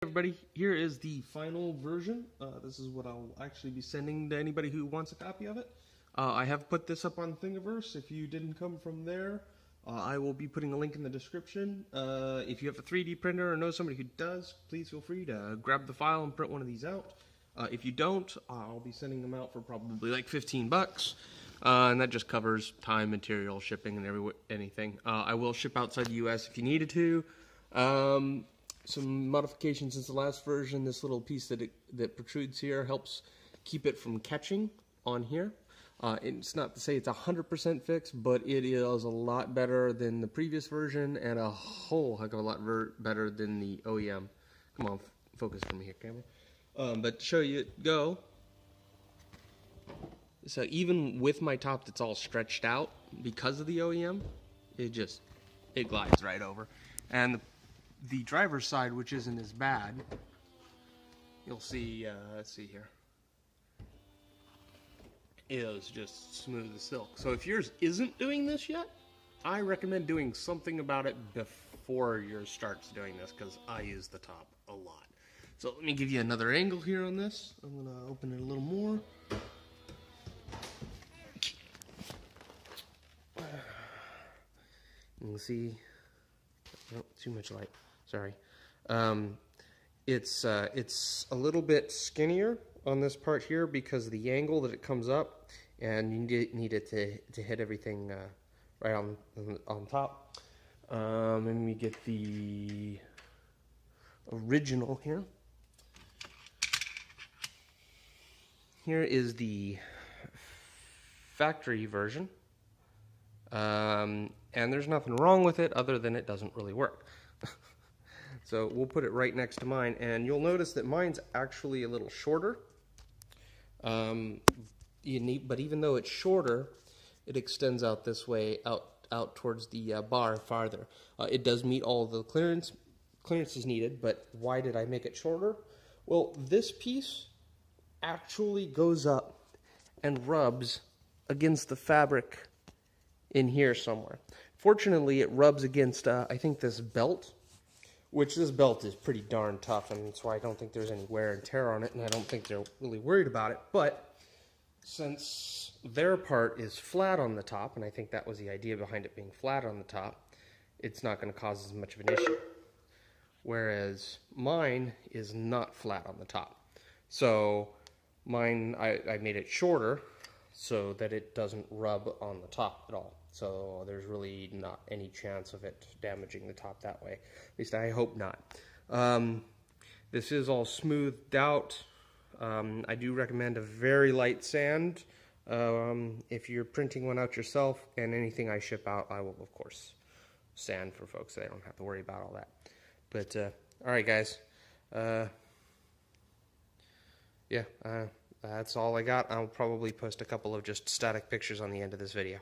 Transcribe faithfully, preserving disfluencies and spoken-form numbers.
Everybody, here is the final version. Uh, this is what I'll actually be sending to anybody who wants a copy of it. Uh, I have put this up on Thingiverse. If you didn't come from there, uh, I will be putting a link in the description. Uh, if you have a three D printer or know somebody who does, please feel free to grab the file and print one of these out. Uh, if you don't, I'll be sending them out for probably like fifteen bucks. Uh, and that just covers time, material, shipping, and every, anything. Uh, I will ship outside the U S if you needed to. Um... Some modifications since the last version. This little piece that it, that protrudes here helps keep it from catching on here. Uh, it's not to say it's one hundred percent fixed, but it is a lot better than the previous version and a whole heck of a lot better than the O E M. Come on, focus from here, camera. Um, but to show you it go, so even with my top that's all stretched out because of the O E M, it just, it glides right over. And the The driver's side, which isn't as bad, you'll see, uh, let's see here, is just smooth as silk. So if yours isn't doing this yet, I recommend doing something about it before yours starts doing this, because I use the top a lot. So let me give you another angle here on this. I'm going to open it a little more. You can see, oh, too much light. Sorry. Um, it's, uh, it's a little bit skinnier on this part here because of the angle that it comes up, and you need, need it to, to hit everything uh, right on, on top. Um, let me get the original here. Here is the factory version. Um, and there's nothing wrong with it other than it doesn't really work. So we'll put it right next to mine, and you'll notice that mine's actually a little shorter. Um, you need, but even though it's shorter, it extends out this way, out out towards the uh, bar farther. Uh, it does meet all the clearance clearances needed, but why did I make it shorter? Well, this piece actually goes up and rubs against the fabric in here somewhere. Fortunately, it rubs against, uh, I think, this belt, which this belt is pretty darn tough, and that's why I don't think there's any wear and tear on it, and I don't think they're really worried about it. But since their part is flat on the top, and I think that was the idea behind it being flat on the top, it's not going to cause as much of an issue. Whereas mine is not flat on the top. So mine, I, I made it shorter so that it doesn't rub on the top at all. So there's really not any chance of it damaging the top that way. At least I hope not. Um, this is all smoothed out. Um, I do recommend a very light sand. Um, if you're printing one out yourself, and anything I ship out, I will, of course, sand for folks so they don't have to worry about all that. But, uh, all right, guys. Uh, yeah, uh, that's all I got. I'll probably post a couple of just static pictures on the end of this video.